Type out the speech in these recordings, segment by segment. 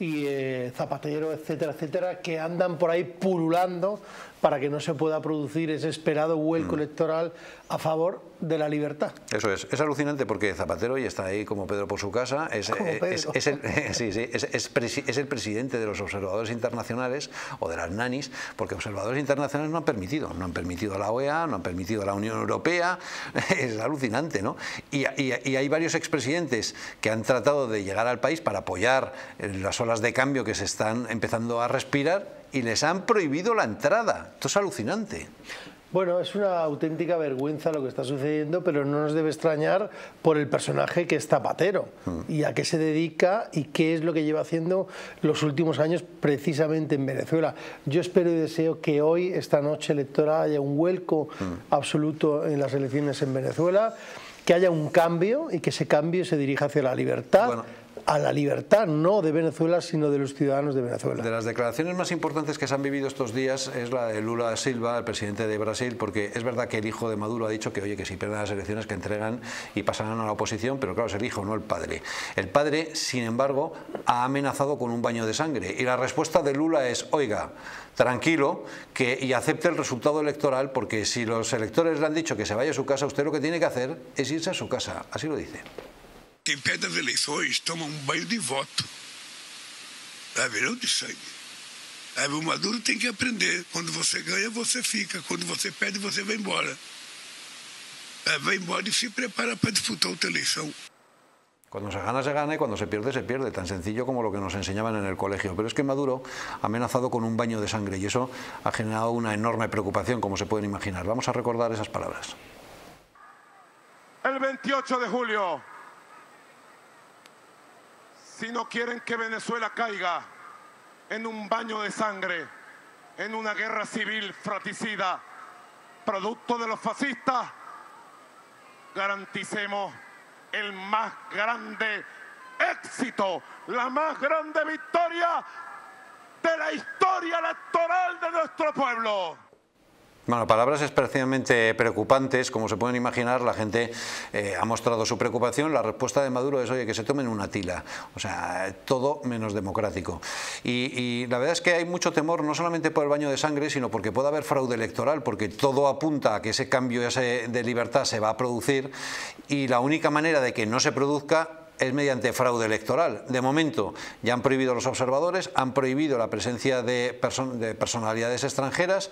y Zapatero, etcétera, etcétera, que andan por ahí pululando para que no se pueda producir ese esperado vuelco electoral a favor de la libertad. Eso es alucinante, porque Zapatero ya está ahí como Pedro por su casa, es el presidente de los observadores internacionales o de las nanis, porque observadores internacionales no han permitido a la OEA, no han permitido a la Unión Europea, es alucinante, ¿no? Y hay varios expresidentes que han tratado de llegar al país para apoyar las olas de cambio que se están empezando a respirar, y les han prohibido la entrada. Esto es alucinante. Bueno, es una auténtica vergüenza lo que está sucediendo, pero no nos debe extrañar por el personaje que es Zapatero y a qué se dedica y qué es lo que lleva haciendo los últimos años precisamente en Venezuela. Yo espero y deseo que hoy, esta noche electoral, haya un vuelco absoluto en las elecciones en Venezuela, que haya un cambio y que ese cambio se dirija hacia la libertad. Bueno, a la libertad, no de Venezuela, sino de los ciudadanos de Venezuela. De las declaraciones más importantes que se han vivido estos días es la de Lula Silva, el presidente de Brasil, porque es verdad que el hijo de Maduro ha dicho que, oye, que si pierden las elecciones que entregan y pasarán a la oposición, pero claro, es el hijo, no el padre. El padre, sin embargo, ha amenazado con un baño de sangre, y la respuesta de Lula es, oiga, tranquilo, y acepte el resultado electoral, porque si los electores le han dicho que se vaya a su casa, usted lo que tiene que hacer es irse a su casa, así lo dice. Quem perde as eleições toma um banho de voto, sabe? Não de sangue. Sabe? O Maduro tem que aprender. Quando você ganha, você fica. Quando você perde, você vai embora. Sabe? Vai embora e se prepara para disputar outra eleição. Cuando se gana y cuando se pierde, tan sencillo como lo que nos enseñaban en el colegio. Pero es que Maduro ha amenazado con un baño de sangre y eso ha generado una enorme preocupación, como se pueden imaginar. Vamos a recordar esas palabras. El 28 de julio... Si no quieren que Venezuela caiga en un baño de sangre, en una guerra civil fratricida, producto de los fascistas, garanticemos el más grande éxito, la más grande victoria de la historia electoral de nuestro pueblo. Bueno, palabras especialmente preocupantes, como se pueden imaginar, la gente ha mostrado su preocupación, la respuesta de Maduro es, oye, que se tomen una tila, o sea, todo menos democrático. Y la verdad es que hay mucho temor, no solamente por el baño de sangre, sino porque puede haber fraude electoral, porque todo apunta a que ese cambio de libertad se va a producir, y la única manera de que no se produzca es mediante fraude electoral. De momento ya han prohibido a los observadores, han prohibido la presencia de personalidades extranjeras,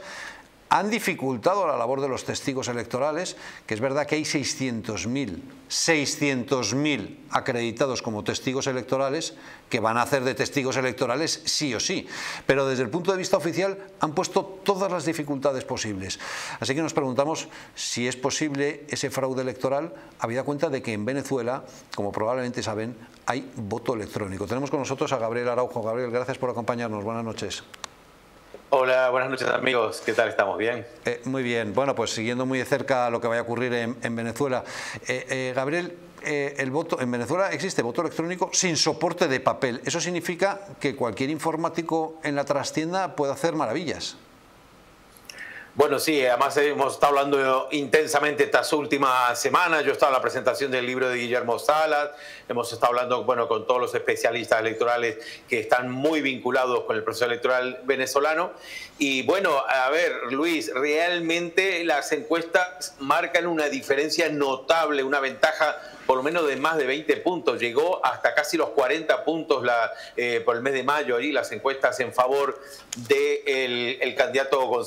han dificultado la labor de los testigos electorales, que es verdad que hay 600.000 acreditados como testigos electorales que van a hacer de testigos electorales sí o sí. Pero desde el punto de vista oficial han puesto todas las dificultades posibles. Así que nos preguntamos si es posible ese fraude electoral, habida cuenta de que en Venezuela, como probablemente saben, hay voto electrónico. Tenemos con nosotros a Gabriel Araujo. Gabriel, gracias por acompañarnos. Buenas noches. Hola, buenas noches amigos, ¿qué tal? ¿Estamos bien? Muy bien, bueno, pues siguiendo muy de cerca lo que vaya a ocurrir en Venezuela. Gabriel, el voto en Venezuela existe voto electrónico sin soporte de papel. Eso significa que cualquier informático en la trastienda puede hacer maravillas. Bueno, sí, además hemos estado hablando intensamente estas últimas semanas. Yo he estado en la presentación del libro de Guillermo Salas, hemos estado hablando, bueno, con todos los especialistas electorales que están muy vinculados con el proceso electoral venezolano. Y bueno, a ver, Luis, realmente las encuestas marcan una diferencia notable, una ventaja por lo menos de más de 20 puntos. Llegó hasta casi los 40 puntos por el mes de mayo, ahí las encuestas en favor del candidato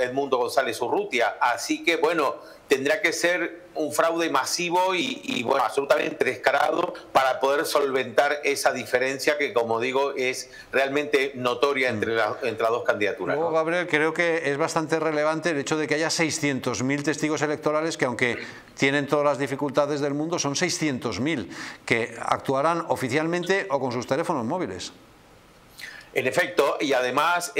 Edmundo González Urrutia. Así que, bueno, tendrá que ser un fraude masivo y bueno, absolutamente descarado para poder solventar esa diferencia que, como digo, es realmente notoria entre las dos candidaturas. Luego, ¿no? Gabriel, creo que es bastante relevante el hecho de que haya 600.000 testigos electorales que, aunque tienen todas las dificultades del mundo, son 600.000 que actuarán oficialmente o con sus teléfonos móviles. En efecto, y además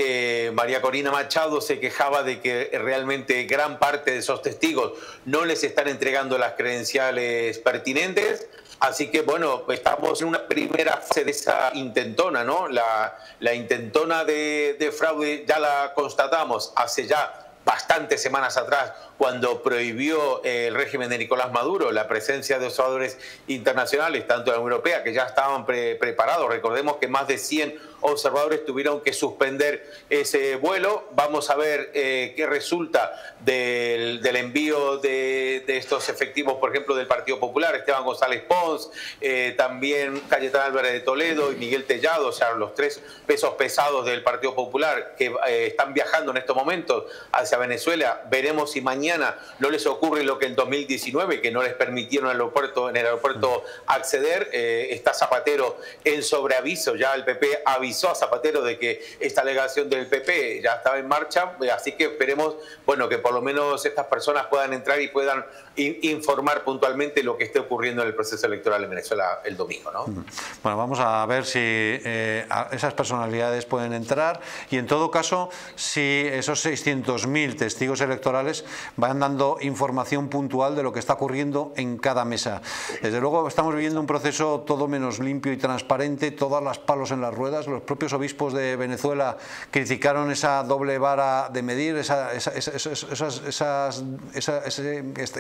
María Corina Machado se quejaba de que realmente gran parte de esos testigos no les están entregando las credenciales pertinentes. Así que, bueno, estamos en una primera fase de esa intentona, ¿no? La intentona de fraude ya la constatamos hace ya bastantes semanas atrás, cuando prohibió el régimen de Nicolás Maduro la presencia de observadores internacionales, tanto de la Unión Europea, que ya estaban preparados. Recordemos que más de 100 observadores tuvieron que suspender ese vuelo. Vamos a ver qué resulta del envío de estos efectivos, por ejemplo, del Partido Popular, Esteban González Pons, también Cayetana Álvarez de Toledo y Miguel Tellado, o sea, los tres pesos pesados del Partido Popular que están viajando en estos momentos hacia Venezuela. Veremos si mañana no les ocurre lo que en 2019, que no les permitieron en el aeropuerto acceder. Está Zapatero en sobreaviso, ya el PP avisó a Zapatero de que esta alegación del PP ya estaba en marcha, así que esperemos, bueno, que por lo menos estas personas puedan entrar y puedan informar puntualmente lo que esté ocurriendo en el proceso electoral en Venezuela el domingo, ¿no? Bueno, vamos a ver si esas personalidades pueden entrar y, en todo caso, si esos 600.000 testigos electorales van dando información puntual de lo que está ocurriendo en cada mesa. Desde luego estamos viviendo un proceso todo menos limpio y transparente, todas las palos en las ruedas. Los propios obispos de Venezuela criticaron esa doble vara de medir,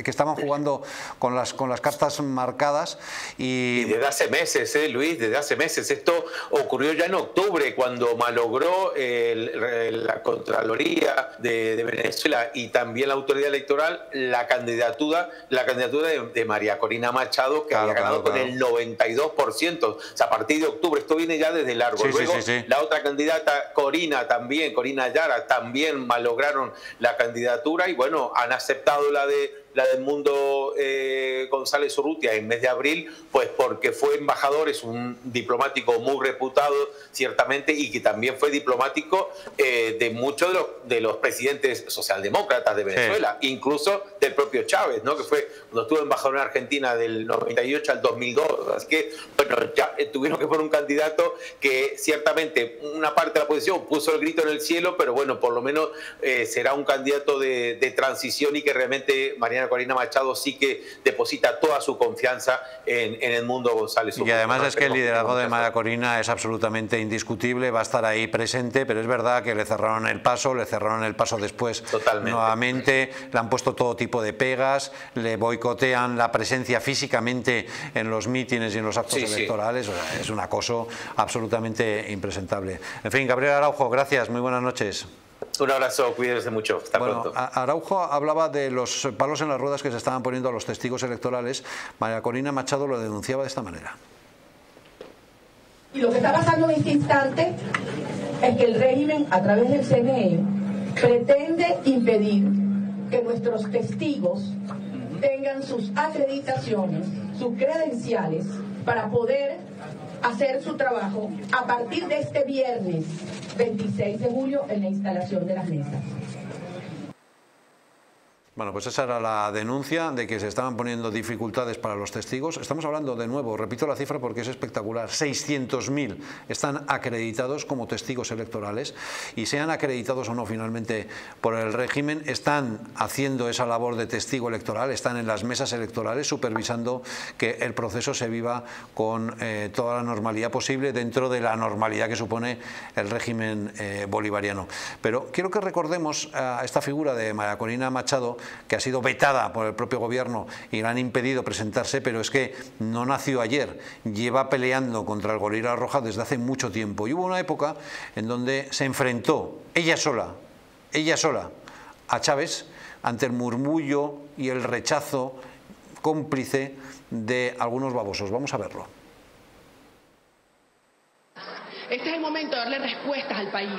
que estaban jugando con las cartas marcadas. Y desde hace meses, Luis, desde hace meses. Esto ocurrió ya en octubre, cuando malogró la Contraloría de Venezuela y también la autoridad electoral la candidatura de María Corina Machado, que había ganado con el 92%. O sea, a partir de octubre, esto viene ya desde largo. Sí, luego la otra candidata, Corina Yara, también malograron la candidatura y, bueno, han aceptado la de Edmundo González Urrutia en mes de abril, pues porque fue embajador, es un diplomático muy reputado, ciertamente, y que también fue diplomático de muchos de los presidentes socialdemócratas de Venezuela, incluso del propio Chávez, ¿no? Que fue cuando estuvo embajador en Argentina del 98 al 2002. Así que, bueno, ya tuvieron que poner un candidato que, ciertamente, una parte de la oposición puso el grito en el cielo, pero bueno, por lo menos será un candidato de transición y que realmente Corina Machado sí que deposita toda su confianza en Edmundo González Urrutia. Y además es que el liderazgo de María Corina es absolutamente indiscutible, va a estar ahí presente, pero es verdad que le cerraron el paso después. Totalmente. Nuevamente, le han puesto todo tipo de pegas, le boicotean la presencia físicamente en los mítines y en los actos electorales, o sea, es un acoso absolutamente impresentable. En fin, Gabriel Araujo, gracias, muy buenas noches. Un abrazo, cuídense mucho. Hasta pronto. Araujo hablaba de los palos en las ruedas que se estaban poniendo a los testigos electorales. María Corina Machado lo denunciaba de esta manera. Y lo que está pasando en este instante es que el régimen, a través del CNE, pretende impedir que nuestros testigos tengan sus acreditaciones, sus credenciales, para poder hacer su trabajo a partir de este viernes 26 de julio en la instalación de las mesas. Bueno, pues esa era la denuncia de que se estaban poniendo dificultades para los testigos. Estamos hablando, de nuevo, repito la cifra porque es espectacular, 600.000 están acreditados como testigos electorales, y sean acreditados o no finalmente por el régimen, están haciendo esa labor de testigo electoral, están en las mesas electorales supervisando que el proceso se viva con toda la normalidad posible dentro de la normalidad que supone el régimen bolivariano. Pero quiero que recordemos a esta figura de María Corina Machado, que ha sido vetada por el propio gobierno y le han impedido presentarse, pero es que no nació ayer, lleva peleando contra el gorila roja desde hace mucho tiempo. Y hubo una época en donde se enfrentó ella sola, a Chávez ante el murmullo y el rechazo cómplice de algunos babosos. Vamos a verlo. Este es el momento de darle respuestas al país,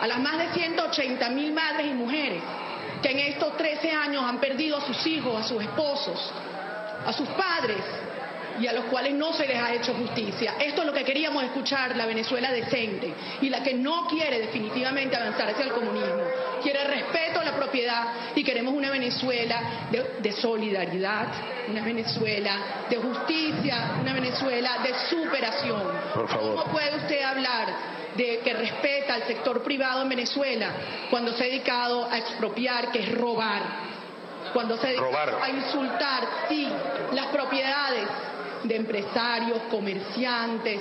a las más de 180.000 madres y mujeres que en estos 13 años han perdido a sus hijos, a sus esposos, a sus padres, y a los cuales no se les ha hecho justicia. Esto es lo que queríamos escuchar, la Venezuela decente, y la que no quiere definitivamente avanzar hacia el comunismo. Quiere respeto a la propiedad y queremos una Venezuela de solidaridad, una Venezuela de justicia, una Venezuela de superación. Por favor. ¿Cómo puede usted hablar de que respeta al sector privado en Venezuela cuando se ha dedicado a expropiar, que es robar, cuando se ha dedicado a insultar, sí, las propiedades de empresarios, comerciantes,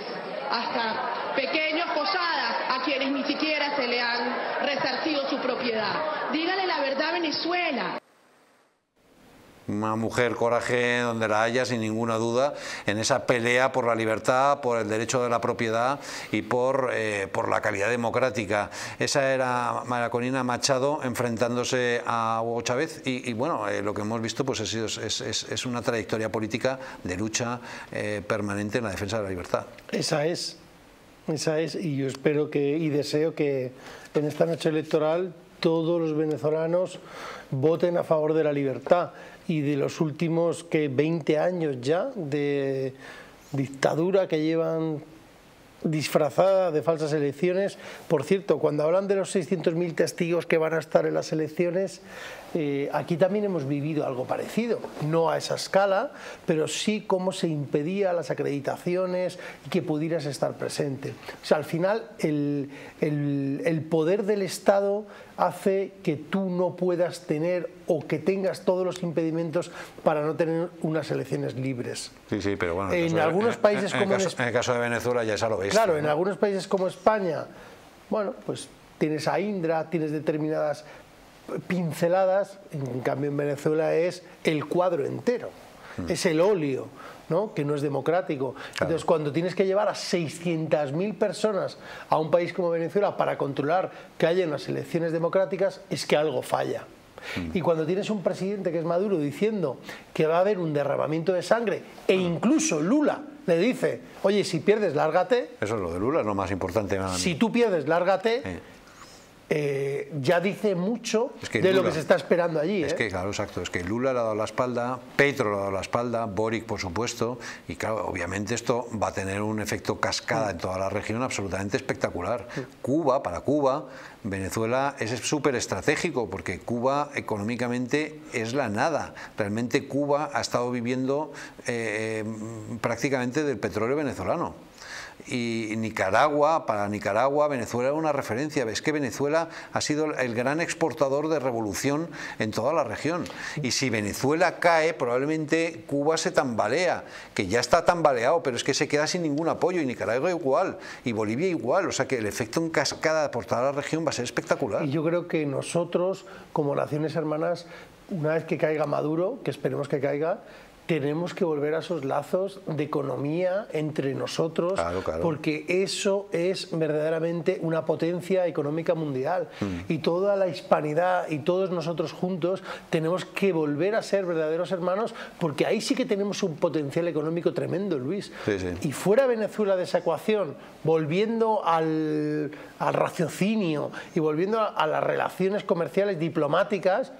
hasta pequeños posadas a quienes ni siquiera se le han resarcido su propiedad. Dígale la verdad a Venezuela. Una mujer coraje donde la haya, sin ninguna duda, en esa pelea por la libertad, por el derecho de la propiedad y por la calidad democrática. Esa era María Corina Machado enfrentándose a Hugo Chávez y bueno, lo que hemos visto pues es una trayectoria política de lucha permanente en la defensa de la libertad. Esa es, y yo espero que y deseo que en esta noche electoral todos los venezolanos voten a favor de la libertad y de los últimos 20 años ya de dictadura que llevan disfrazada de falsas elecciones. Por cierto, cuando hablan de los 600.000 testigos que van a estar en las elecciones, aquí también hemos vivido algo parecido, no a esa escala, pero sí cómo se impedía las acreditaciones y que pudieras estar presente. O sea, al final el poder del Estado hace que tú no puedas tener o que tengas todos los impedimentos para no tener unas elecciones libres. Sí, sí, pero bueno, en algunos países como en el caso de Venezuela ya es a lo bestia. Claro, en algunos países como España, bueno, pues tienes a Indra, tienes determinadas pinceladas, en cambio en Venezuela es el cuadro entero, es el óleo, ¿no? Que no es democrático. Claro. Entonces, cuando tienes que llevar a 600.000 personas a un país como Venezuela para controlar que haya unas elecciones democráticas, es que algo falla. Y cuando tienes un presidente que es Maduro diciendo que va a haber un derramamiento de sangre, e incluso Lula le dice, oye, si pierdes, lárgate. Eso es lo de Lula, es lo más importante. Si tú pierdes, lárgate. Ya dice mucho de lo que se está esperando allí. Es que, claro, exacto, es que Lula le ha dado la espalda, Petro le ha dado la espalda, Boric, por supuesto, y claro, obviamente esto va a tener un efecto cascada en toda la región absolutamente espectacular. Cuba, para Cuba, Venezuela es súper estratégico porque Cuba económicamente es la nada. Realmente Cuba ha estado viviendo prácticamente del petróleo venezolano. Y Nicaragua, para Nicaragua, Venezuela era una referencia. Es que Venezuela ha sido el gran exportador de revolución en toda la región. Y si Venezuela cae, probablemente Cuba se tambalea, que ya está tambaleado, pero es que se queda sin ningún apoyo. Y Nicaragua igual, y Bolivia igual. O sea que el efecto en cascada por toda la región va a ser espectacular. Y yo creo que nosotros, como naciones hermanas, una vez que caiga Maduro, que esperemos que caiga, tenemos que volver a esos lazos de economía entre nosotros, claro. Porque eso es verdaderamente una potencia económica mundial. Y toda la hispanidad y todos nosotros juntos tenemos que volver a ser verdaderos hermanos, porque ahí sí que tenemos un potencial económico tremendo, Luis. Sí, sí. Y fuera Venezuela de esa ecuación, volviendo al raciocinio y volviendo a las relaciones comerciales diplomáticas,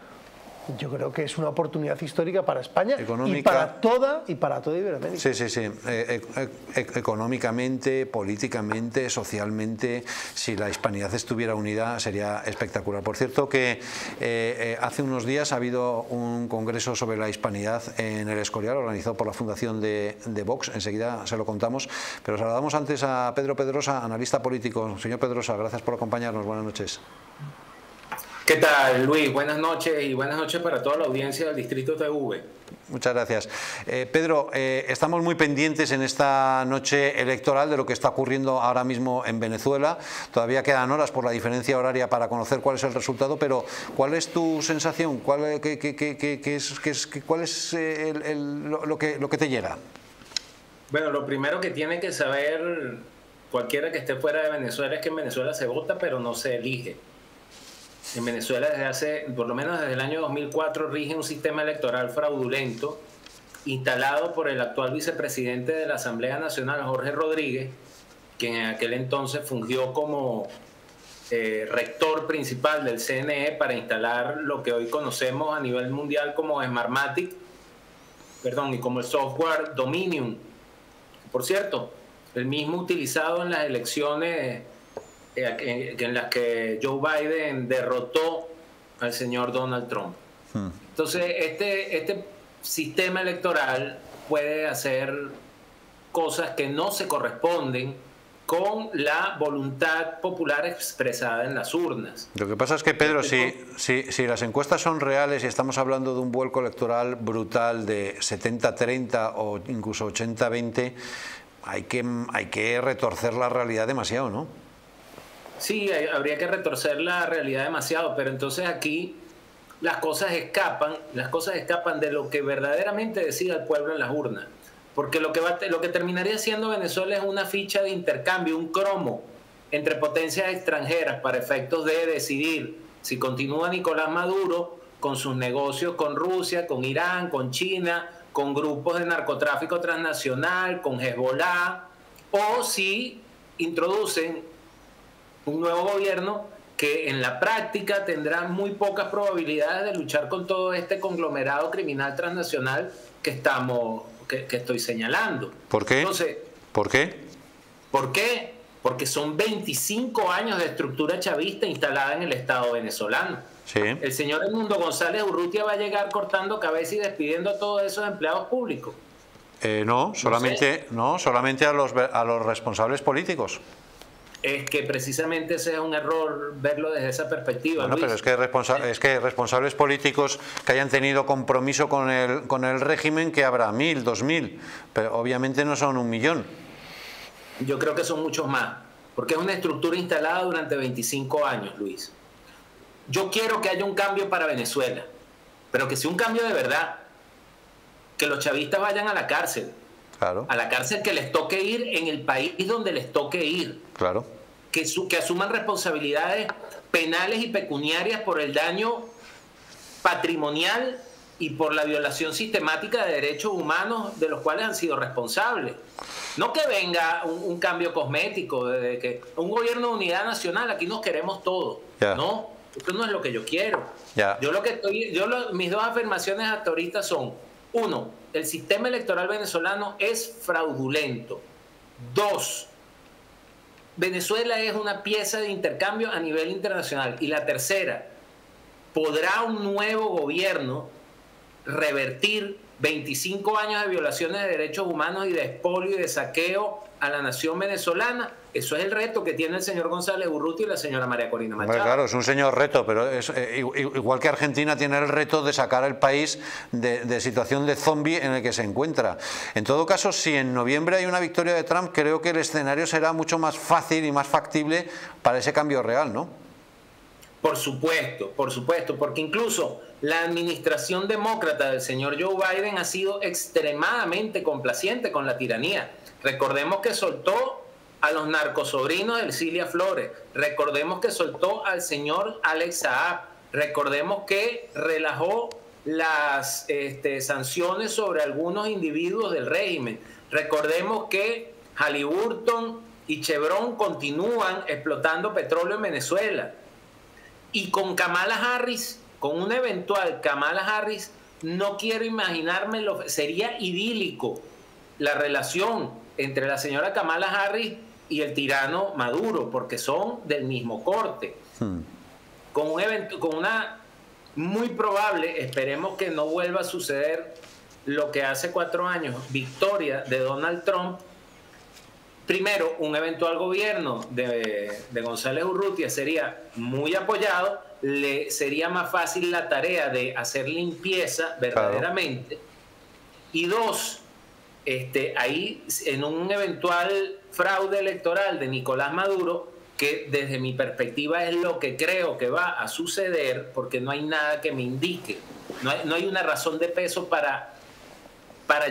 yo creo que es una oportunidad histórica para España económica, y para toda Iberoamérica. Sí, sí, sí. Económicamente, políticamente, socialmente, si la hispanidad estuviera unida sería espectacular. Por cierto que hace unos días ha habido un congreso sobre la hispanidad en el Escorial, organizado por la Fundación de Vox. Enseguida se lo contamos, pero saludamos antes a Pedro Pedrosa, analista político. Señor Pedrosa, gracias por acompañarnos. Buenas noches. ¿Qué tal, Luis? Buenas noches y buenas noches para toda la audiencia del Distrito TV. Muchas gracias. Pedro, estamos muy pendientes en esta noche electoral de lo que está ocurriendo ahora mismo en Venezuela. Todavía quedan horas por la diferencia horaria para conocer cuál es el resultado, pero ¿cuál es tu sensación? ¿Cuál es lo que te llega? Bueno, lo primero que tiene que saber cualquiera que esté fuera de Venezuela es que en Venezuela se vota, pero no se elige. En Venezuela desde hace, por lo menos desde el año 2004, rige un sistema electoral fraudulento instalado por el actual vicepresidente de la Asamblea Nacional, Jorge Rodríguez, quien en aquel entonces fungió como rector principal del CNE para instalar lo que hoy conocemos a nivel mundial como Smartmatic, perdón, y como el software Dominion. Por cierto, el mismo utilizado en las elecciones en las que Joe Biden derrotó al señor Donald Trump. Entonces, este sistema electoral puede hacer cosas que no se corresponden con la voluntad popular expresada en las urnas. Lo que pasa es que, Pedro, si las encuestas son reales y estamos hablando de un vuelco electoral brutal de 70-30 o incluso 80-20... hay que retorcer la realidad demasiado, ¿no? Sí, habría que retorcer la realidad demasiado, pero entonces aquí las cosas escapan de lo que verdaderamente decida el pueblo en las urnas. Porque lo que terminaría siendo Venezuela es una ficha de intercambio, un cromo entre potencias extranjeras para efectos de decidir si continúa Nicolás Maduro con sus negocios con Rusia, con Irán, con China, con grupos de narcotráfico transnacional, con Hezbollah, o si introducen un nuevo gobierno que en la práctica tendrá muy pocas probabilidades de luchar con todo este conglomerado criminal transnacional que estoy señalando. ¿Por qué? Entonces, ¿por qué? ¿Por qué? Porque son 25 años de estructura chavista instalada en el Estado venezolano. Sí. El señor Edmundo González Urrutia va a llegar cortando cabeza y despidiendo a todos esos empleados públicos. No, solamente a los responsables políticos. Es que precisamente ese es un error verlo desde esa perspectiva. Bueno, Luis, pero es que responsables políticos que hayan tenido compromiso con el régimen, que habrá 1000, 2000, pero obviamente no son 1.000.000. Yo creo que son muchos más, porque es una estructura instalada durante 25 años, Luis. Yo quiero que haya un cambio para Venezuela, pero que sea un cambio de verdad, que los chavistas vayan a la cárcel, claro, a la cárcel que les toque ir en el país donde les toque ir, claro, que asuman responsabilidades penales y pecuniarias por el daño patrimonial y por la violación sistemática de derechos humanos de los cuales han sido responsables. No que venga un cambio cosmético, de que un gobierno de unidad nacional, aquí nos queremos todos, yeah, ¿no? Esto no es lo que yo quiero. Yeah. Mis dos afirmaciones hasta ahorita son: 1, el sistema electoral venezolano es fraudulento. 2, Venezuela es una pieza de intercambio a nivel internacional. Y la 3, ¿podrá un nuevo gobierno revertir 25 años de violaciones de derechos humanos y de expolio y de saqueo a la nación venezolana? Eso es el reto que tiene el señor González Urrutia y la señora María Corina Machado. Pues claro, es un señor reto, pero es, igual que Argentina tiene el reto de sacar al país de situación de zombie en el que se encuentra. En todo caso, si en noviembre hay una victoria de Trump, creo que el escenario será mucho más fácil y más factible para ese cambio real, ¿no? Por supuesto, porque incluso la administración demócrata del señor Joe Biden ha sido extremadamente complaciente con la tiranía. Recordemos que soltó a los narcosobrinos de Cilia Flores, recordemos que soltó al señor Alex Saab, recordemos que relajó las sanciones sobre algunos individuos del régimen, recordemos que Halliburton y Chevron continúan explotando petróleo en Venezuela. Y con Kamala Harris, con una eventual Kamala Harris, no quiero imaginarme, sería idílico la relación entre la señora Kamala Harris y el tirano Maduro, porque son del mismo corte. Hmm. Con una muy probable, esperemos que no vuelva a suceder lo que hace 4 años, victoria de Donald Trump. Primero, un eventual gobierno de González Urrutia sería muy apoyado, le sería más fácil la tarea de hacer limpieza verdaderamente. Claro. Y 2, ahí en un eventual fraude electoral de Nicolás Maduro, que desde mi perspectiva es lo que creo que va a suceder, porque no hay nada que me indique, no hay una razón de peso para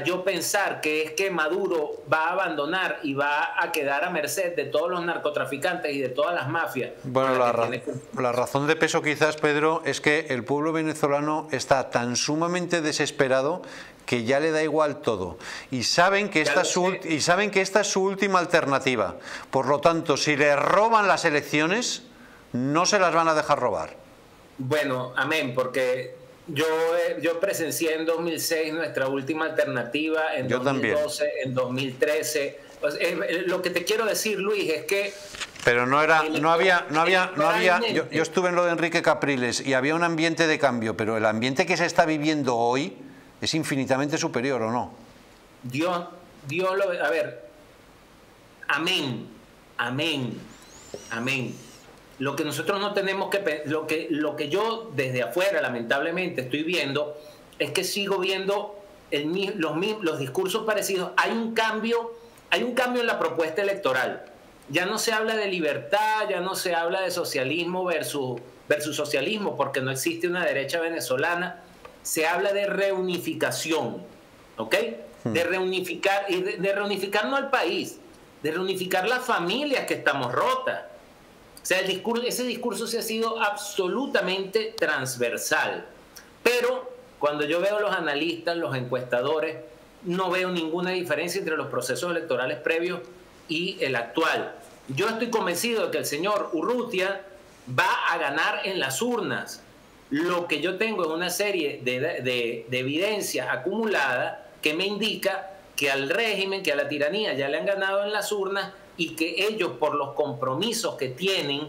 yo pensar que es que Maduro va a abandonar y va a quedar a merced de todos los narcotraficantes y de todas las mafias. Bueno, la razón de peso quizás, Pedro, es que el pueblo venezolano está tan sumamente desesperado que ya le da igual todo. Y saben que esta es su última alternativa. Por lo tanto, si le roban las elecciones, no se las van a dejar robar. Bueno, amén, porque Yo presencié en 2006 nuestra última alternativa, en 2012, en 2013. Lo que te quiero decir, Luis, es que... Pero no había... Yo estuve en lo de Enrique Capriles y había un ambiente de cambio, pero el ambiente que se está viviendo hoy es infinitamente superior, ¿o no? Dios lo... A ver, amén. Lo que nosotros no tenemos que... Lo que yo desde afuera, lamentablemente, estoy viendo, es que sigo viendo los discursos parecidos. Hay un cambio hay un cambio en la propuesta electoral. Ya no se habla de libertad, ya no se habla de socialismo versus socialismo, porque no existe una derecha venezolana. Se habla de reunificación, ¿ok? De reunificar no al país, de reunificar las familias que estamos rotas. O sea, ese discurso se ha sido absolutamente transversal. Pero cuando yo veo los analistas, los encuestadores, no veo ninguna diferencia entre los procesos electorales previos y el actual. Yo estoy convencido de que el señor Urrutia va a ganar en las urnas. Lo que yo tengo es una serie de evidencias acumuladas que me indica que al régimen, que a la tiranía ya le han ganado en las urnas y que ellos, por los compromisos que tienen,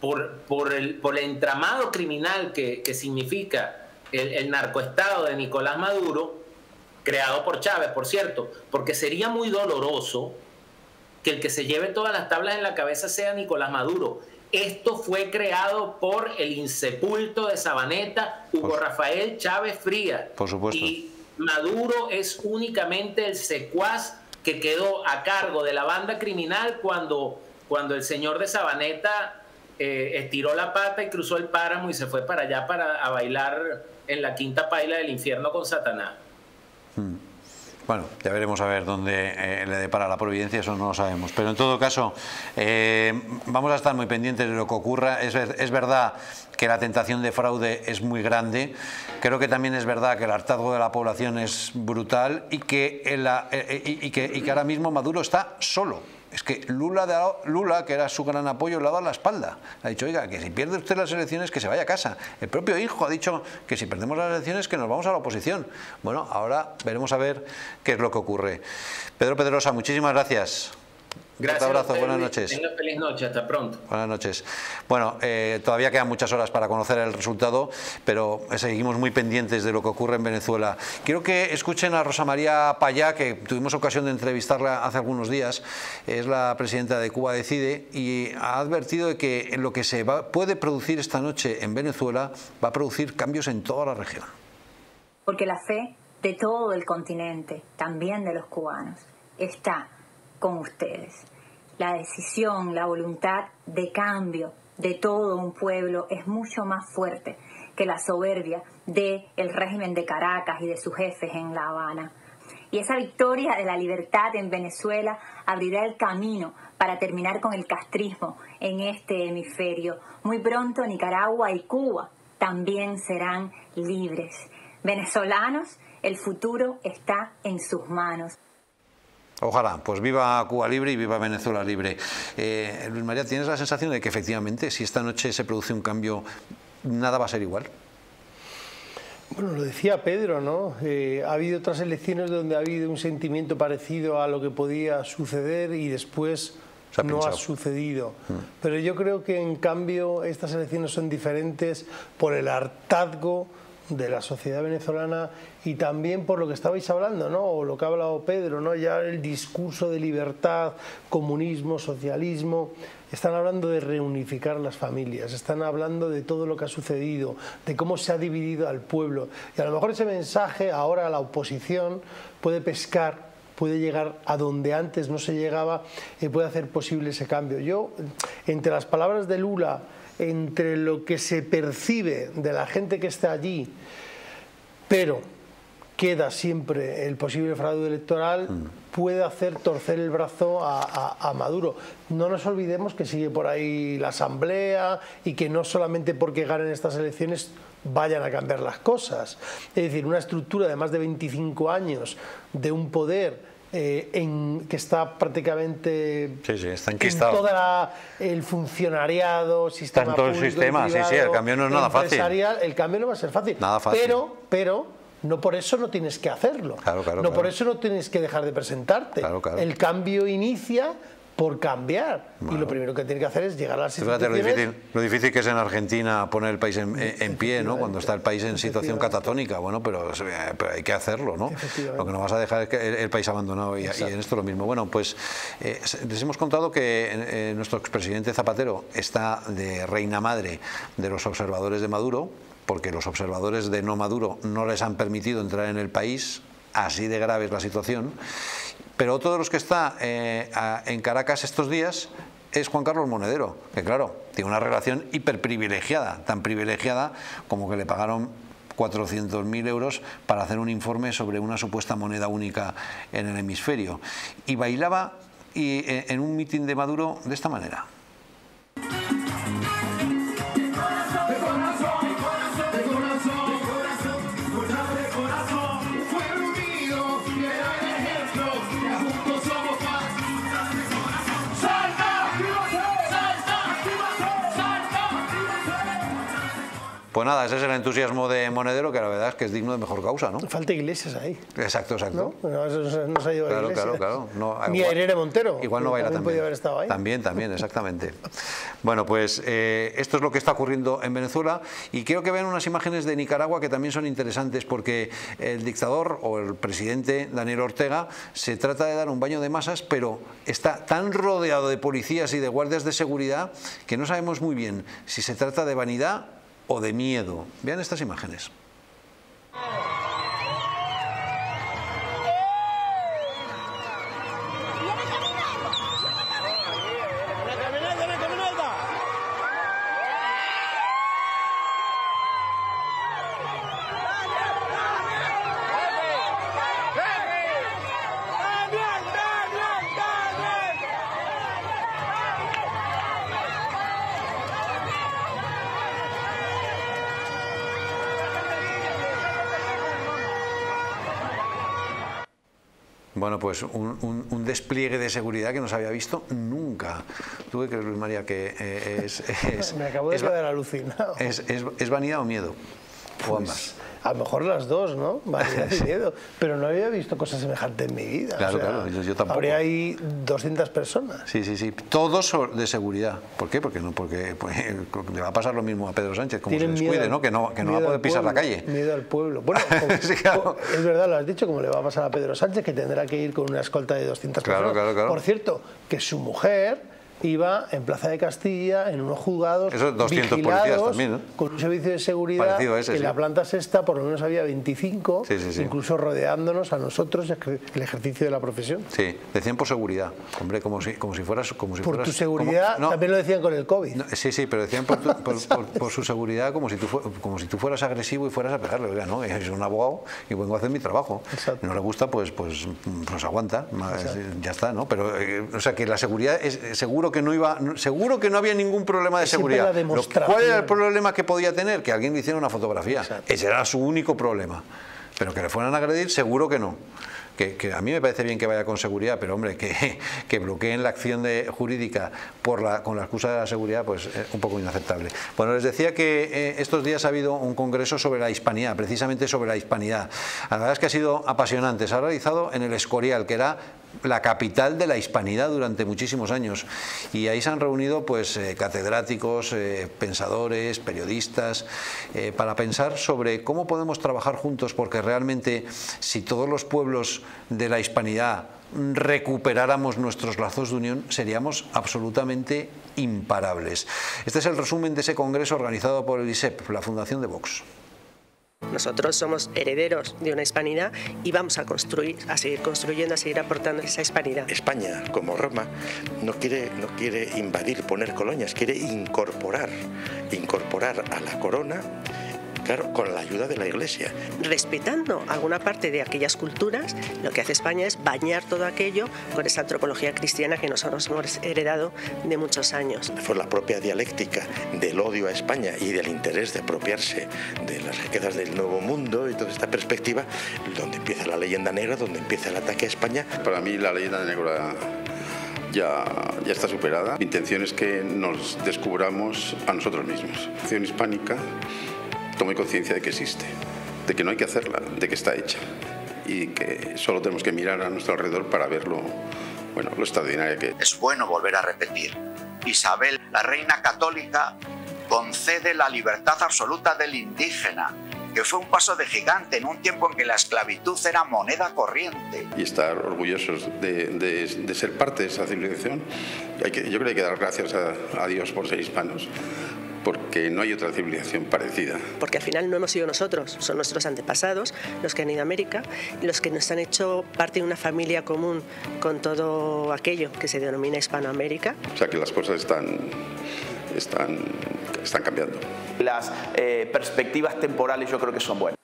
por el entramado criminal que significa el narcoestado de Nicolás Maduro, creado por Chávez, por cierto, porque sería muy doloroso que el que se lleve todas las tablas en la cabeza sea Nicolás Maduro. Esto fue creado por el insepulto de Sabaneta, Hugo Rafael Chávez Frías. Por supuesto. Y Maduro es únicamente el secuaz que quedó a cargo de la banda criminal cuando el señor de Sabaneta estiró la pata y cruzó el páramo y se fue para allá a bailar en la quinta paila del infierno con Satanás. Bueno, ya veremos a ver dónde le depara la providencia, eso no lo sabemos. Pero en todo caso, vamos a estar muy pendientes de lo que ocurra. Es verdad que la tentación de fraude es muy grande. Creo que también es verdad que el hartazgo de la población es brutal y que ahora mismo Maduro está solo. Es que Lula, que era su gran apoyo, le ha dado la espalda. Ha dicho, oiga, que si pierde usted las elecciones, que se vaya a casa. El propio hijo ha dicho que si perdemos las elecciones, que nos vamos a la oposición. Bueno, ahora veremos a ver qué es lo que ocurre. Pedro Pedrosa, muchísimas gracias. Gracias. Un abrazo, buenas noches. Tenga feliz noche, hasta pronto. Buenas noches. Bueno, todavía quedan muchas horas para conocer el resultado, pero seguimos muy pendientes de lo que ocurre en Venezuela. Quiero que escuchen a Rosa María Payá, que tuvimos ocasión de entrevistarla hace algunos días. Es la presidenta de Cuba Decide y ha advertido de que lo que se puede producir esta noche en Venezuela va a producir cambios en toda la región. Porque la fe de todo el continente, también de los cubanos, está con ustedes. La decisión, la voluntad de cambio de todo un pueblo es mucho más fuerte que la soberbia del régimen de Caracas y de sus jefes en La Habana. Y esa victoria de la libertad en Venezuela abrirá el camino para terminar con el castrismo en este hemisferio. Muy pronto Nicaragua y Cuba también serán libres. Venezolanos, el futuro está en sus manos. Ojalá, pues viva Cuba libre y viva Venezuela libre. Luis María, ¿tienes la sensación de que efectivamente si esta noche se produce un cambio, nada va a ser igual? Bueno, lo decía Pedro, ¿no? Ha habido otras elecciones donde ha habido un sentimiento parecido a lo que podía suceder y después no ha sucedido. Pero yo creo que en cambio estas elecciones son diferentes por el hartazgo de la sociedad venezolana y también por lo que estabais hablando, ¿no? O lo que ha hablado Pedro, ¿no? Ya el discurso de libertad, comunismo, socialismo. Están hablando de reunificar las familias, están hablando de todo lo que ha sucedido, de cómo se ha dividido al pueblo. Y a lo mejor ese mensaje ahora a la oposición puede pescar, puede llegar a donde antes no se llegaba y puede hacer posible ese cambio. Yo, entre las palabras de Lula, entre lo que se percibe de la gente que está allí, pero queda siempre el posible fraude electoral, puede hacer torcer el brazo a Maduro. No nos olvidemos que sigue por ahí la asamblea y que no solamente porque ganen estas elecciones vayan a cambiar las cosas. Es decir, una estructura de más de 25 años de un poder que está prácticamente está enquistado en todo el funcionariado, sistema público, el sistema privado, el cambio no es nada fácil. El cambio no va a ser fácil, pero no por eso no tienes que hacerlo, por eso no tienes que dejar de presentarte. El cambio inicia por cambiar, y lo primero que tiene que hacer es llegar a las instituciones. Fíjate lo difícil que es en Argentina poner el país en pie, ¿no? Cuando está el país en situación catatónica. Bueno, pero hay que hacerlo, ¿no? Lo que no vas a dejar es que el país abandonado, y en esto lo mismo. Bueno, pues les hemos contado que nuestro expresidente Zapatero está de reina madre de los observadores de Maduro, porque los observadores de no Maduro no les han permitido entrar en el país. Así de grave es la situación. Pero otro de los que está en Caracas estos días es Juan Carlos Monedero, que claro, tiene una relación hiperprivilegiada, tan privilegiada como que le pagaron 400.000 euros para hacer un informe sobre una supuesta moneda única en el hemisferio. Y bailaba en un mitin de Maduro de esta manera. Pues nada, ese es el entusiasmo de Monedero, que la verdad es que es digno de mejor causa, ¿no? Falta Iglesias ahí. Exacto, exacto. No, no, eso no se ha ido a Iglesias. Claro, claro, claro. No, ni a Irene Montero. Igual no baila también. Podía haber estado ahí. También, también, exactamente. Bueno, pues esto es lo que está ocurriendo en Venezuela, y quiero que vean unas imágenes de Nicaragua que también son interesantes, porque el dictador o el presidente Daniel Ortega se trata de dar un baño de masas, pero está tan rodeado de policías y de guardias de seguridad que no sabemos muy bien si se trata de vanidad o de miedo. Vean estas imágenes. Bueno, pues un despliegue de seguridad que no se había visto nunca. ¿Tú qué crees, Luis María, que es me acabo de quedar alucinado. ¿Es vanidad o miedo? O ambas. A lo mejor las dos, ¿no? Vanidad y miedo. Pero no había visto cosas semejantes en mi vida. Claro, o sea, claro, yo tampoco. Habría ahí 200 personas. Sí, sí, sí. Todos de seguridad. ¿Por qué? Porque, no, porque le va a pasar lo mismo a Pedro Sánchez, como se descuide, miedo, ¿no? Que no va a poder pisar la calle. Miedo al pueblo. Bueno, sí, claro, es verdad, lo has dicho, como le va a pasar a Pedro Sánchez, que tendrá que ir con una escolta de 200 personas. Claro, claro. Por cierto, que su mujer iba en Plaza de Castilla, en unos juzgados, esos 200 policías también, ¿no? Con un servicio de seguridad ese, que en la planta sexta por lo menos había 25, sí. Incluso rodeándonos a nosotros el ejercicio de la profesión. Sí, decían por seguridad, hombre, como si fueras... Como si por fueras, tu seguridad, como, no, también lo decían con el COVID. No, sí, pero decían por su seguridad, como si tú fueras agresivo y fueras a pegarle. Oiga, no, es un abogado y vengo a hacer mi trabajo. Exacto. No le gusta, pues aguanta, ya está, ¿no? Pero, o sea, que la seguridad es seguro. Seguro que no había ningún problema de seguridad. ¿Cuál era el problema que podía tener? Que alguien le hiciera una fotografía. Exacto. Ese era su único problema. Pero que le fueran a agredir, seguro que no. Que a mí me parece bien que vaya con seguridad, pero hombre, que bloqueen la acción jurídica con la excusa de la seguridad, pues es un poco inaceptable. Bueno, les decía que estos días ha habido un congreso sobre la hispanidad, precisamente sobre la hispanidad. La verdad es que ha sido apasionante. Se ha realizado en el Escorial, que era la capital de la hispanidad durante muchísimos años, y ahí se han reunido pues catedráticos, pensadores, periodistas, para pensar sobre cómo podemos trabajar juntos, porque realmente si todos los pueblos de la hispanidad recuperáramos nuestros lazos de unión, seríamos absolutamente imparables. Este es el resumen de ese congreso organizado por el ISEP, la Fundación de Vox. Nosotros somos herederos de una hispanidad y vamos a seguir construyendo, a seguir aportando esa hispanidad. España, como Roma, no quiere invadir, poner colonias, quiere incorporar a la corona, claro, con la ayuda de la Iglesia. Respetando alguna parte de aquellas culturas, lo que hace España es bañar todo aquello con esa antropología cristiana que nosotros hemos heredado de muchos años. Fue la propia dialéctica del odio a España y del interés de apropiarse de las riquezas del Nuevo Mundo y toda esta perspectiva, donde empieza la leyenda negra, donde empieza el ataque a España. Para mí la leyenda negra ya está superada. Mi intención es que nos descubramos a nosotros mismos. La acción hispánica tome conciencia de que existe, de que no hay que hacerla, de que está hecha y que solo tenemos que mirar a nuestro alrededor para ver lo extraordinario que es. Es bueno volver a repetir. Isabel, la reina católica, concede la libertad absoluta del indígena, que fue un paso de gigante en un tiempo en que la esclavitud era moneda corriente. Y estar orgullosos de ser parte de esa civilización. Yo creo que hay que dar gracias a Dios por ser hispanos, porque no hay otra civilización parecida. Porque al final no hemos sido nosotros, son nuestros antepasados los que han ido a América, los que nos han hecho parte de una familia común con todo aquello que se denomina Hispanoamérica. O sea que las cosas están cambiando. Las perspectivas temporales yo creo que son buenas.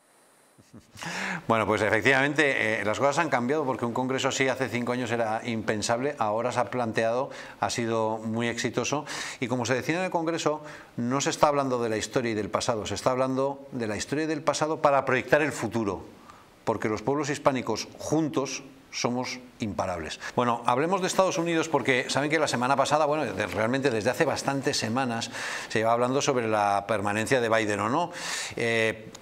Bueno, pues efectivamente las cosas han cambiado porque un congreso así hace 5 años era impensable, ahora se ha planteado, ha sido muy exitoso y como se decía en el congreso no se está hablando de la historia y del pasado, se está hablando de la historia y del pasado para proyectar el futuro, porque los pueblos hispánicos juntos somos imparables. Bueno, hablemos de Estados Unidos porque saben que la semana pasada, bueno, realmente desde hace bastantes semanas se lleva hablando sobre la permanencia de Biden o no.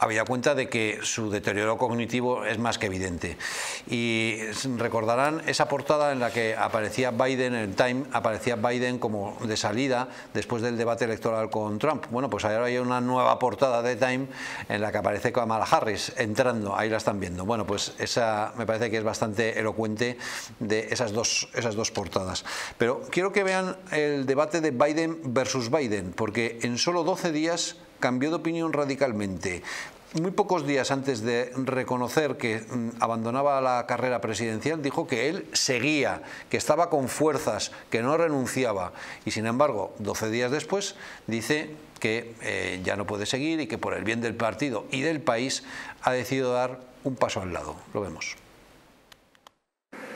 Había cuenta de que su deterioro cognitivo es más que evidente. Y recordarán esa portada en la que aparecía Biden, en Time, aparecía Biden como de salida después del debate electoral con Trump. Bueno, pues ahora hay una nueva portada de Time en la que aparece Kamala Harris entrando, ahí la están viendo. Bueno, pues esa me parece que es bastante elocuente de esas dos portadas. Pero quiero que vean el debate de Biden versus Biden, porque en solo 12 días cambió de opinión radicalmente. Muy pocos días antes de reconocer que abandonaba la carrera presidencial, dijo que él seguía, que estaba con fuerzas, que no renunciaba. Y sin embargo, 12 días después, dice que ya no puede seguir y que por el bien del partido y del país ha decidido dar un paso al lado. Lo vemos.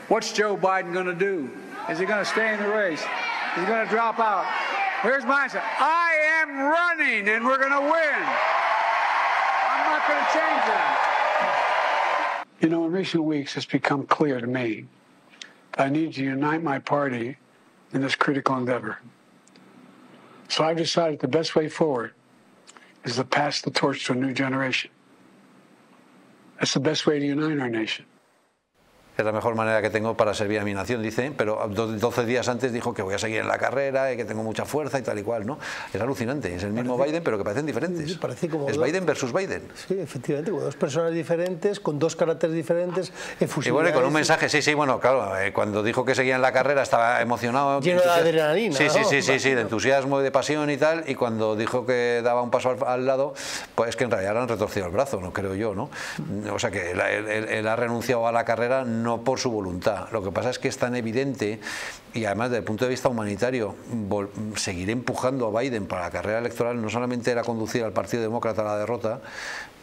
What's Joe Biden going to do? Is he going to stay in the race? Is he going to drop out? Here's my answer. I am running and we're going to win. I'm not going to change that. You know, in recent weeks, it's become clear to me that I need to unite my party in this critical endeavor. So I've decided the best way forward is to pass the torch to a new generation. That's the best way to unite our nation. Es la mejor manera que tengo para servir a mi nación, dice, pero 12 días antes dijo que voy a seguir en la carrera y que tengo mucha fuerza y tal y cual, ¿no? Es alucinante, es el mismo Biden, pero que parecen diferentes. Parece como es Biden versus Biden. Sí, efectivamente, con dos personas diferentes, con dos caracteres diferentes, efusividades. Y bueno, y con un mensaje, sí, sí, bueno, claro, cuando dijo que seguía en la carrera estaba emocionado. Lleno de adrenalina, sí, ¿no? Sí, de entusiasmo y de pasión y tal, y cuando dijo que daba un paso al lado, pues es que en realidad le han retorcido el brazo, no creo yo, ¿no? O sea que él ha renunciado a la carrera, no por su voluntad. Lo que pasa es que es tan evidente y además desde el punto de vista humanitario seguir empujando a Biden para la carrera electoral no solamente era conducir al Partido Demócrata a la derrota,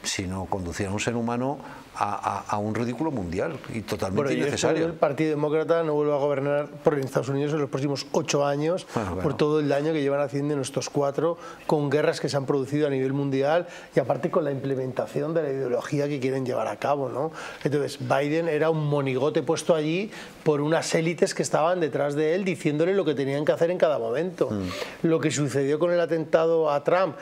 sino conducir a un ser humano a un ridículo mundial y totalmente innecesario. El Partido Demócrata no vuelve a gobernar por Estados Unidos en los próximos 8 años, bueno. Por todo el daño que llevan haciendo en estos 4, con guerras que se han producido a nivel mundial y aparte con la implementación de la ideología que quieren llevar a cabo, ¿no? Entonces Biden era un monigote puesto allí por unas élites que estaban detrás de él diciéndole lo que tenían que hacer en cada momento. Lo que sucedió con el atentado a Trump,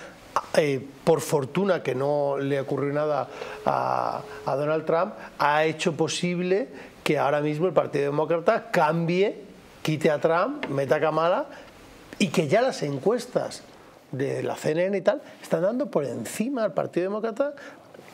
por fortuna que no le ocurrió nada a Donald Trump, ha hecho posible que ahora mismo el Partido Demócrata cambie, quite a Trump, meta a Kamala y que ya las encuestas de la CNN y tal están dando por encima al Partido Demócrata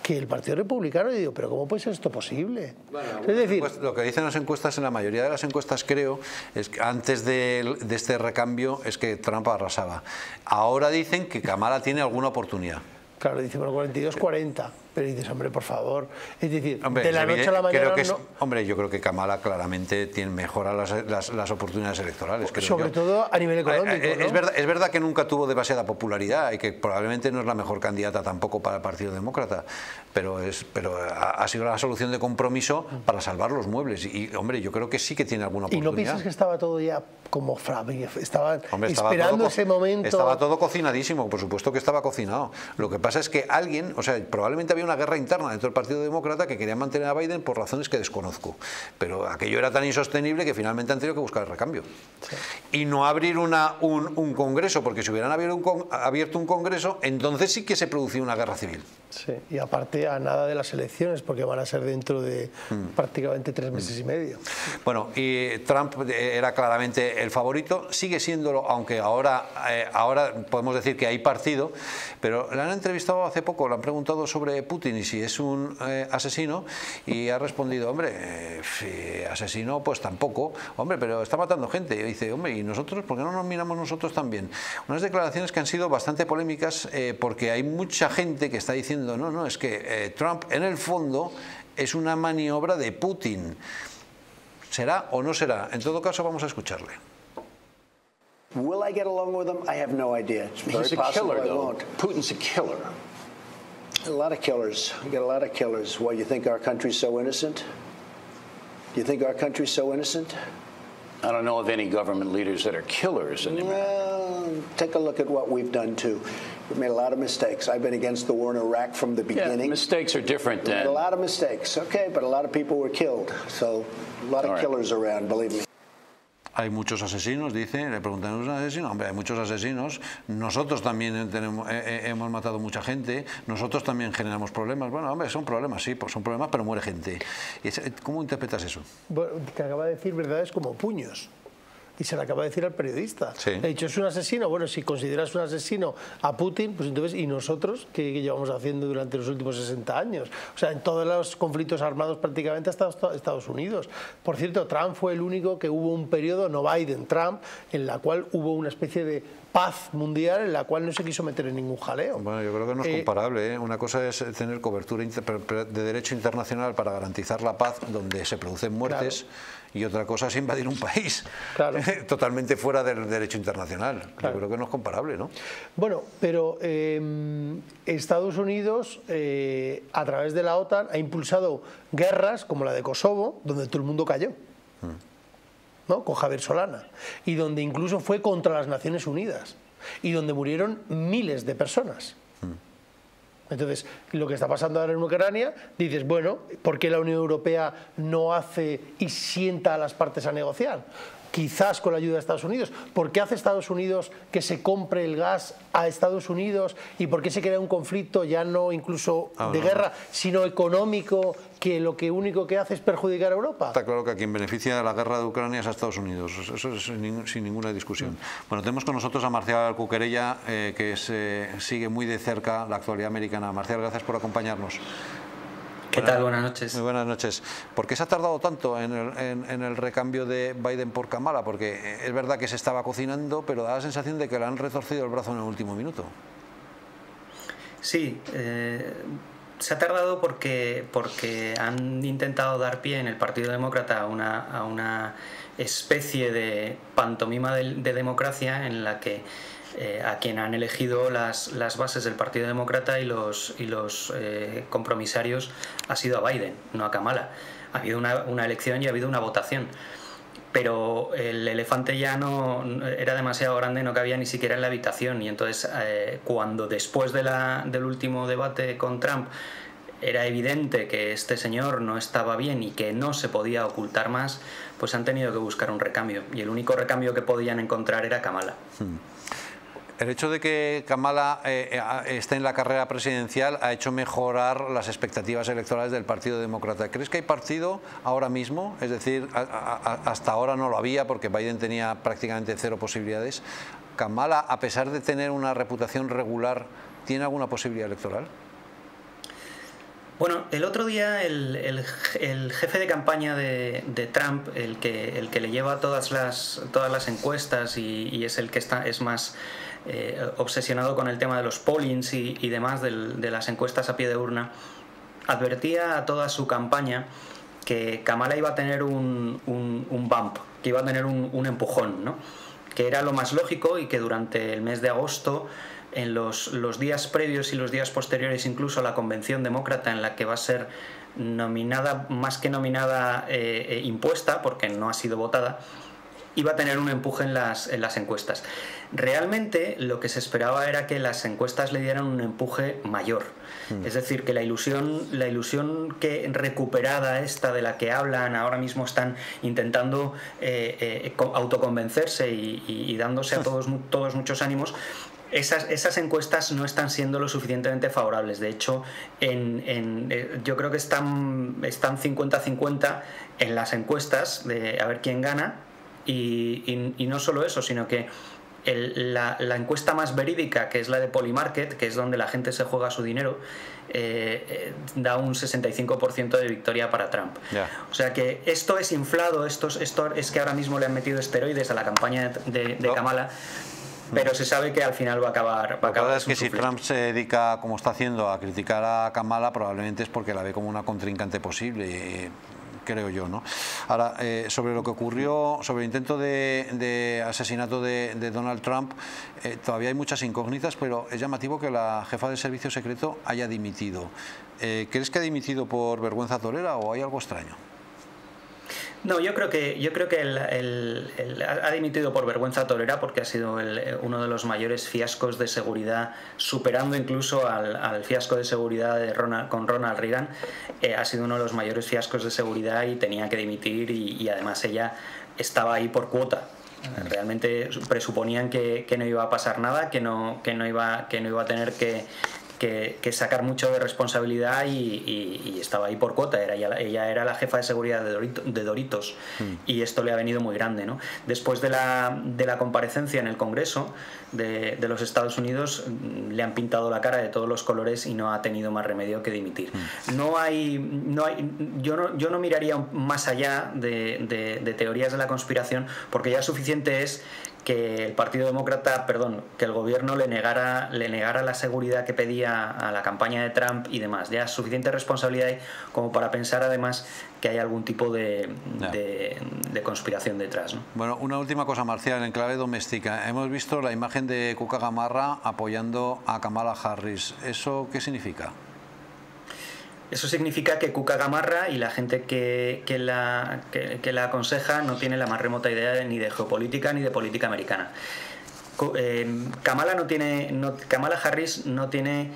que el Partido Republicano. Y digo, ¿pero cómo puede ser esto posible? Bueno, es decir, lo que dicen las encuestas, en la mayoría de las encuestas creo, es que antes de este recambio es que Trump arrasaba. Ahora dicen que Kamala tiene alguna oportunidad. Claro, dicen, bueno, 42-40. Pero dices, hombre, por favor. Es decir, hombre, de la noche a la mañana... Hombre, yo creo que Kamala claramente mejora las oportunidades electorales. Creo sobre yo. Todo a nivel económico. ¿No? Es verdad que nunca tuvo demasiada popularidad y que probablemente no es la mejor candidata tampoco para el Partido Demócrata, pero ha sido la solución de compromiso para salvar los muebles. Y, hombre, yo creo que sí que tiene alguna oportunidad. ¿Y no piensas que estaba todo ya como estaba esperando ese momento? Estaba todo cocinadísimo, por supuesto que estaba cocinado. Lo que pasa es que alguien, o sea, probablemente había una guerra interna dentro del Partido Demócrata que quería mantener a Biden por razones que desconozco, pero aquello era tan insostenible que finalmente han tenido que buscar el recambio. Sí. Y no abrir un congreso, porque si hubieran abierto un congreso, entonces sí que se producía una guerra civil. Sí, y aparte a nada de las elecciones, porque van a ser dentro de prácticamente 3 meses y medio. Bueno, y Trump era claramente el favorito, sigue siéndolo, aunque ahora podemos decir que hay partido, pero le han entrevistado hace poco, le han preguntado sobre Putin. Putin y si es un asesino, y ha respondido, hombre, si asesino pues tampoco, hombre, pero está matando gente. Y dice, hombre, ¿y nosotros? ¿Por qué no nos miramos nosotros también? Unas declaraciones que han sido bastante polémicas porque hay mucha gente que está diciendo, no, no, es que Trump en el fondo es una maniobra de Putin. ¿Será o no será? En todo caso, vamos a escucharle. Will I get along with him? I have no idea. It's very possible I won't. Putin's a killer. A lot of killers. We got a lot of killers. What, you think our country's so innocent? Do you think our country's so innocent? I don't know of any government leaders that are killers in America. Well, take a look at what we've done, too. We've made a lot of mistakes. I've been against the war in Iraq from the beginning. Yeah, mistakes are different then. We made a lot of mistakes, okay, but a lot of people were killed. So a lot of killers around, believe me. Hay muchos asesinos, dice, le preguntan, ¿es un asesino? Hombre, hay muchos asesinos, nosotros también tenemos, hemos matado mucha gente, nosotros también generamos problemas. Bueno, hombre, son problemas, sí, pues son problemas, pero muere gente. ¿Cómo interpretas eso? Bueno, te acaba de decir verdades como puños. Y se le acaba de decir al periodista. Sí. He dicho, ¿es un asesino? Bueno, si consideras un asesino a Putin, pues entonces, ¿y nosotros qué llevamos haciendo durante los últimos 60 años? O sea, en todos los conflictos armados prácticamente ha estado Estados Unidos. Por cierto, Trump fue el único que hubo un periodo, no Biden, Trump, en la cual hubo una especie de paz mundial en la cual no se quiso meter en ningún jaleo. Bueno, yo creo que no es comparable, ¿eh? Una cosa es tener cobertura de derecho internacional para garantizar la paz donde se producen muertes, claro, y otra cosa es invadir un país, claro, totalmente fuera del derecho internacional. Claro. Yo creo que no es comparable, ¿no? Bueno, pero Estados Unidos, a través de la OTAN, ha impulsado guerras como la de Kosovo, donde todo el mundo cayó. ¿No? Con Javier Solana, y donde incluso fue contra las Naciones Unidas y donde murieron miles de personas. Entonces, lo que está pasando ahora en Ucrania, dices, bueno, ¿por qué la Unión Europea no hace y sienta a las partes a negociar? Quizás con la ayuda de Estados Unidos. ¿Por qué hace Estados Unidos que se compre el gas a Estados Unidos? ¿Y por qué se crea un conflicto ya no incluso de guerra, sino económico, que lo que único que hace es perjudicar a Europa? Está claro que a quien beneficia de la guerra de Ucrania es a Estados Unidos. Eso es sin ninguna discusión. Bueno, tenemos con nosotros a Marcial Cuquerella, que sigue muy de cerca la actualidad americana. Marcial, gracias por acompañarnos. ¿Qué tal? Buenas noches. Muy buenas noches. ¿Por qué se ha tardado tanto en el recambio de Biden por Kamala? Porque es verdad que se estaba cocinando, pero da la sensación de que le han retorcido el brazo en el último minuto. Sí, se ha tardado porque han intentado dar pie en el Partido Demócrata a una especie de pantomima de democracia en la que a quien han elegido las bases del Partido Demócrata y los compromisarios ha sido a Biden, no a Kamala. Ha habido una elección y ha habido una votación, pero el elefante ya no era demasiado grande, no cabía ni siquiera en la habitación, y entonces cuando después del último debate con Trump era evidente que este señor no estaba bien y que no se podía ocultar más, pues han tenido que buscar un recambio, y el único recambio que podían encontrar era Kamala. El hecho de que Kamala esté en la carrera presidencial ha hecho mejorar las expectativas electorales del Partido Demócrata. ¿Crees que hay partido ahora mismo? Es decir, hasta ahora no lo había porque Biden tenía prácticamente cero posibilidades. ¿Kamala, a pesar de tener una reputación regular, tiene alguna posibilidad electoral? Bueno, el otro día el jefe de campaña de Trump, el que le lleva todas las encuestas y es el que es más obsesionado con el tema de los pollings y demás, de las encuestas a pie de urna, advertía a toda su campaña que Kamala iba a tener un bump, que iba a tener un empujón, ¿no? Que era lo más lógico, y que durante el mes de agosto, en los días previos y los días posteriores incluso a la convención demócrata, en la que va a ser nominada, más que nominada, impuesta, porque no ha sido votada, iba a tener un empuje en las encuestas. Realmente lo que se esperaba era que las encuestas le dieran un empuje mayor. Es decir, que la ilusión que recuperada esta de la que hablan, ahora mismo están intentando autoconvencerse y dándose a todos muchos ánimos. Esas encuestas no están siendo lo suficientemente favorables. De hecho, yo creo que están 50-50 en las encuestas de a ver quién gana. Y no solo eso, sino que la encuesta más verídica, que es la de Polymarket, que es donde la gente se juega su dinero, da un 65% de victoria para Trump. Yeah. O sea que esto es inflado, esto es que ahora mismo le han metido esteroides a la campaña de Kamala, pero se sabe que al final va a acabar. La verdad es que si Trump se dedica, como está haciendo, a criticar a Kamala, probablemente es porque la ve como una contrincante posible, creo yo, ¿no? Ahora, sobre lo que ocurrió, sobre el intento de asesinato de Donald Trump, todavía hay muchas incógnitas, pero es llamativo que la jefa del servicio secreto haya dimitido. ¿Crees que ha dimitido por vergüenza torera o hay algo extraño? No, yo creo que ha dimitido por vergüenza torera, porque ha sido uno de los mayores fiascos de seguridad, superando incluso al fiasco de seguridad con Ronald Reagan. Ha sido uno de los mayores fiascos de seguridad y tenía que dimitir, y además ella estaba ahí por cuota. Realmente presuponían que no iba a pasar nada, que no iba a tener que sacar mucho de responsabilidad, y estaba ahí por cuota. Ella era la jefa de seguridad de Doritos, y esto le ha venido muy grande, ¿no? Después de la comparecencia en el Congreso de los Estados Unidos, le han pintado la cara de todos los colores y no ha tenido más remedio que dimitir. Yo no miraría más allá de teorías de la conspiración, porque ya suficiente es que el Partido Demócrata, que el gobierno le negara la seguridad que pedía a la campaña de Trump y demás. Ya suficiente responsabilidad hay como para pensar además que hay algún tipo de conspiración detrás, ¿no? Bueno, una última cosa, Marcial, en clave doméstica. Hemos visto la imagen de Cuca Gamarra apoyando a Kamala Harris. ¿Eso qué significa? Eso significa que Cuca Gamarra y la gente que la aconseja no tiene la más remota idea ni de geopolítica ni de política americana. Kamala Harris no tiene...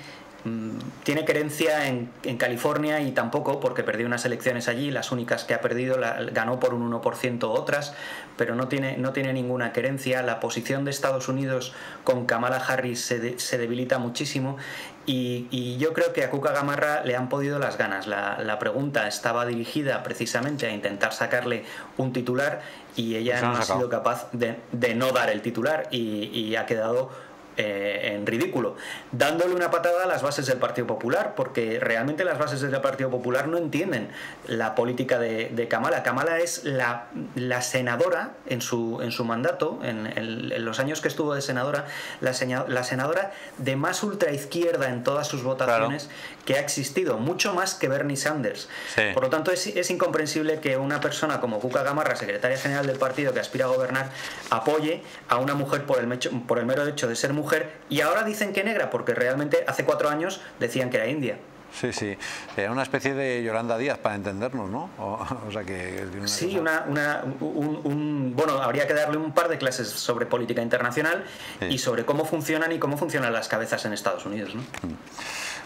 tiene querencia en California, y tampoco, porque perdió unas elecciones allí, las únicas que ha perdido, ganó por un 1% otras, pero no tiene ninguna querencia. La posición de Estados Unidos con Kamala Harris se debilita muchísimo, y yo creo que a Cuca Gamarra le han podido las ganas. La pregunta estaba dirigida precisamente a intentar sacarle un titular, y ella no ha sido capaz de no dar el titular, y ha quedado en ridículo, dándole una patada a las bases del Partido Popular, porque realmente las bases del Partido Popular no entienden la política de Kamala. Kamala es la senadora en su mandato, en los años que estuvo de senadora, la senadora de más ultraizquierda en todas sus votaciones, claro, que ha existido, mucho más que Bernie Sanders. Sí. Por lo tanto, es incomprensible que una persona como Cuca Gamarra, secretaria general del partido que aspira a gobernar, apoye a una mujer por el mero hecho de ser mujer, y ahora dicen que negra, porque realmente hace 4 años decían que era india. Sí, sí. Era una especie de Yolanda Díaz, para entendernos, ¿no? O sea que... Sí, bueno, habría que darle un par de clases sobre política internacional, sí, y sobre cómo funcionan las cabezas en Estados Unidos, ¿no?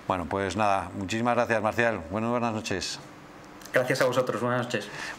Bueno, pues nada. Muchísimas gracias, Marcial. Buenas noches. Gracias a vosotros. Buenas noches.